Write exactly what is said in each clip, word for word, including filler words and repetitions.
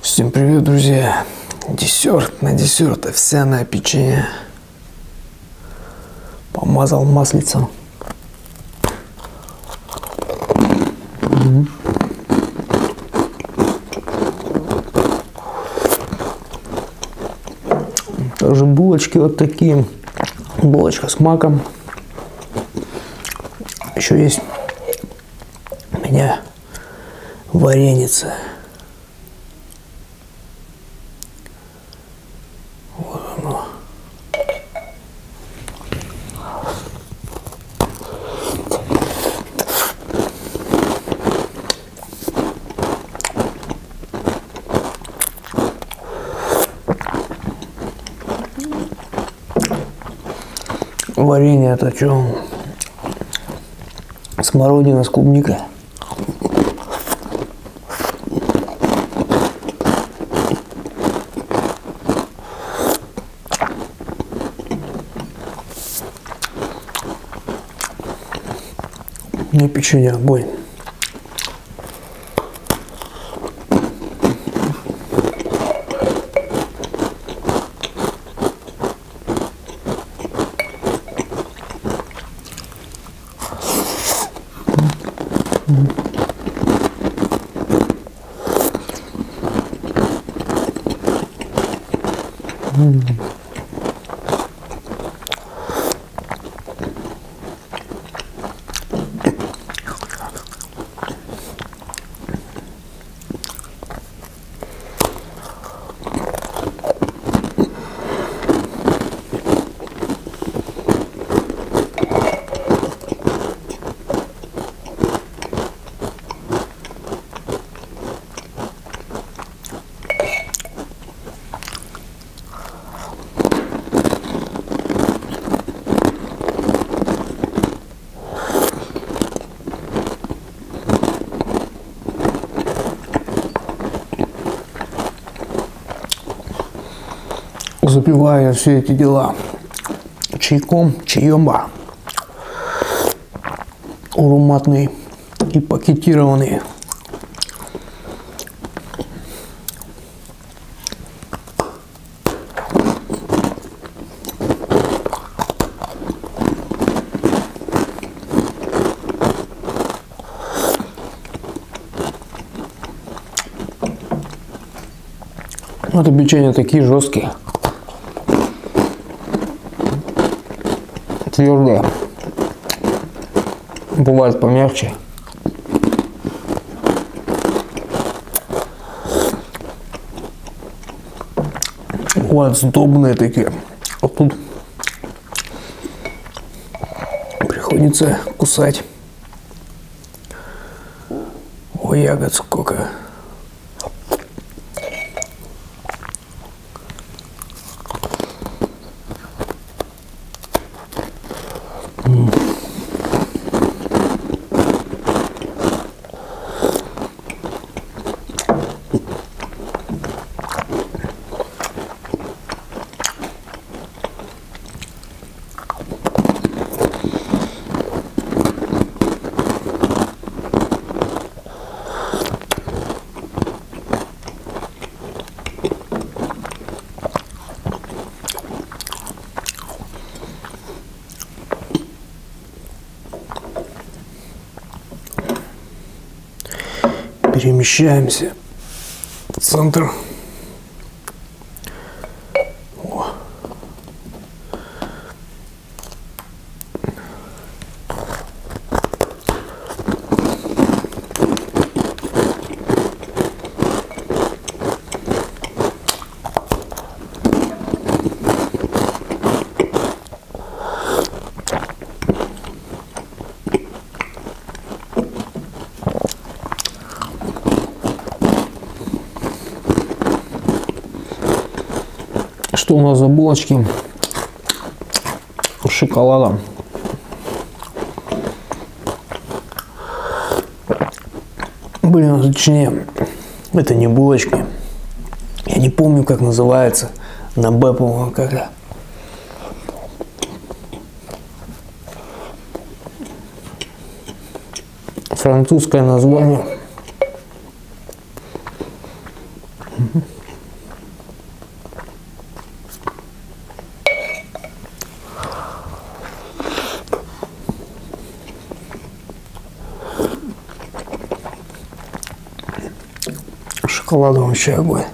Всем привет, друзья! Десерт на десерт, овсяное печенье. Помазал маслицем. Также булочки вот такие. Булочка с маком. Еще есть у меня вареница. Вот оно. Варенье это что? Смородина с клубникой. Не печенье, огонь. Запиваю я все эти дела чайком, чаемба, ароматный и пакетированный. Вот и печенья такие жесткие. Твердые, бывает помягче. Бывают сдобные такие. А тут приходится кусать. Ой, ягод сколько. Перемещаемся в центр. О. Что у нас за булочки с шоколадом? Блин, точнее, это не булочки. Я не помню, как называется. На Б, по-моему, как-то. Французское название. Шоколадовым чаем будет.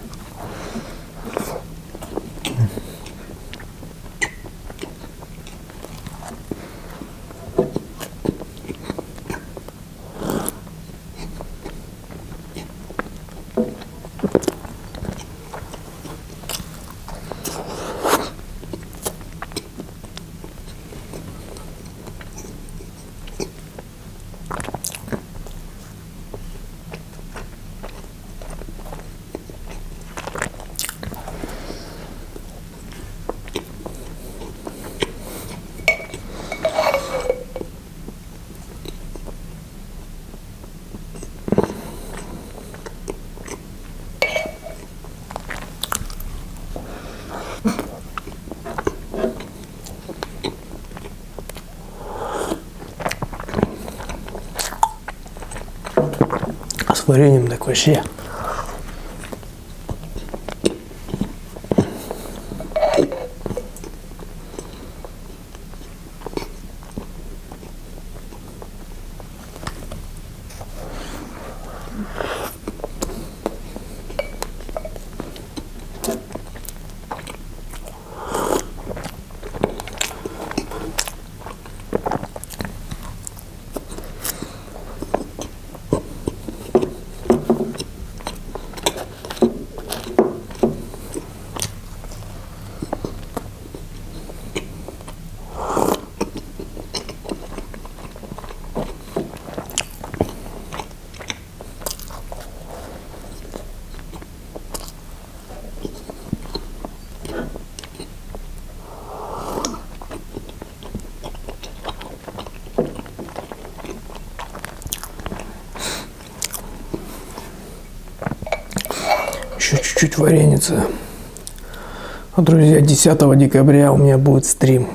С вареньем так вообще. Чуть-чуть вареница. Друзья, десятого декабря у меня будет стрим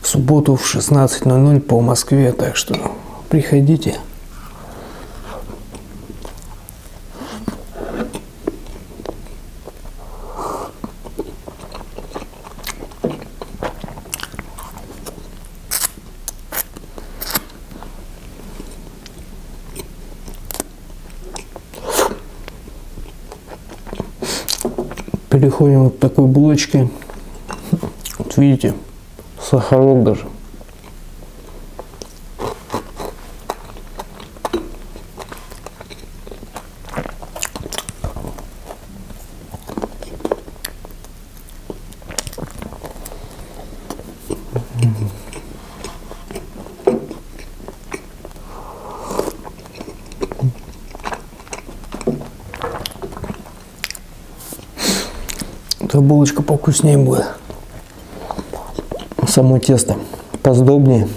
в субботу в шестнадцать ноль-ноль по Москве, так что приходите. Переходим вот к такой булочке. Вот видите, сахарок даже. Булочка повкуснее будет, само тесто поздобнее.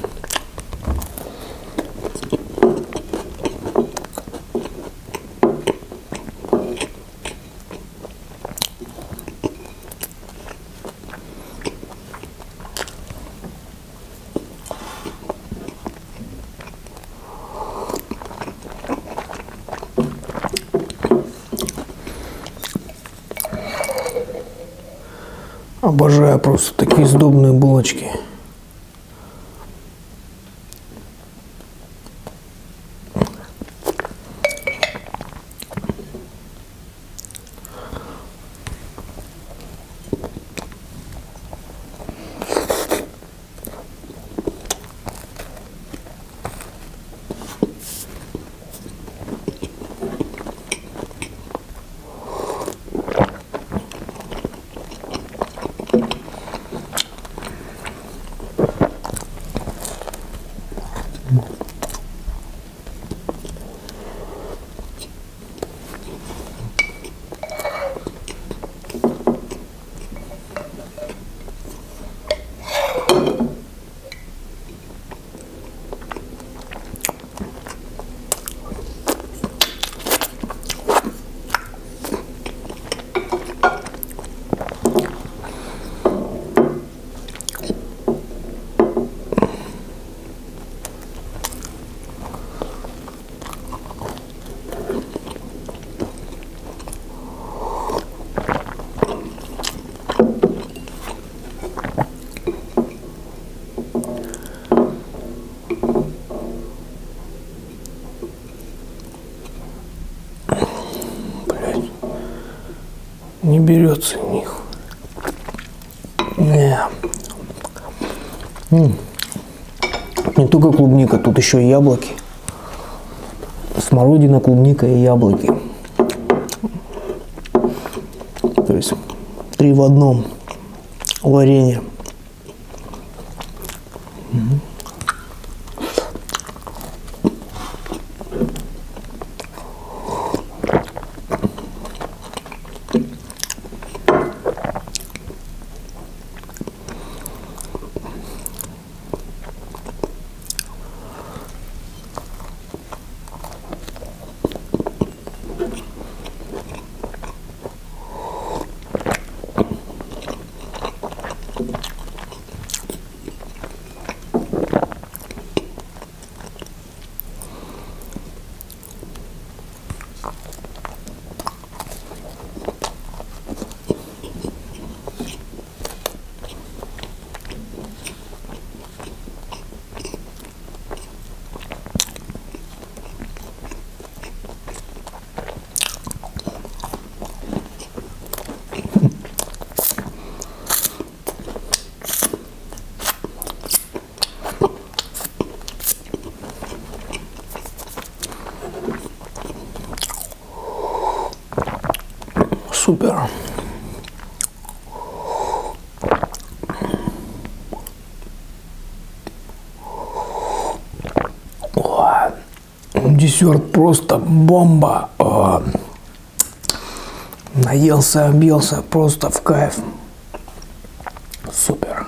Обожаю просто такие сдобные булочки. не берется у них. Не. М-м. Не только клубника, тут еще и яблоки. Смородина, клубника и яблоки. То есть три в одном варенье. Супер. О, десерт просто бомба. О, наелся, объелся, просто в кайф. Супер.